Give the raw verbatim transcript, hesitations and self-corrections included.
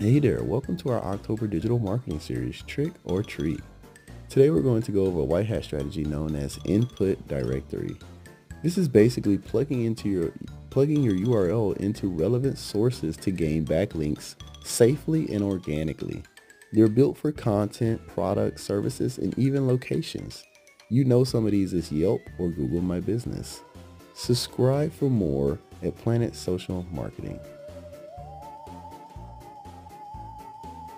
Hey there, welcome to our October digital marketing series, Trick or Treat. Today we're going to go over a white hat strategy known as input directory. This is basically plugging into your plugging your U R L into relevant sources to gain backlinks safely and organically. They're built for content, products, services, and even locations. You know some of these as Yelp or Google My Business. Subscribe for more at Planet Social Marketing.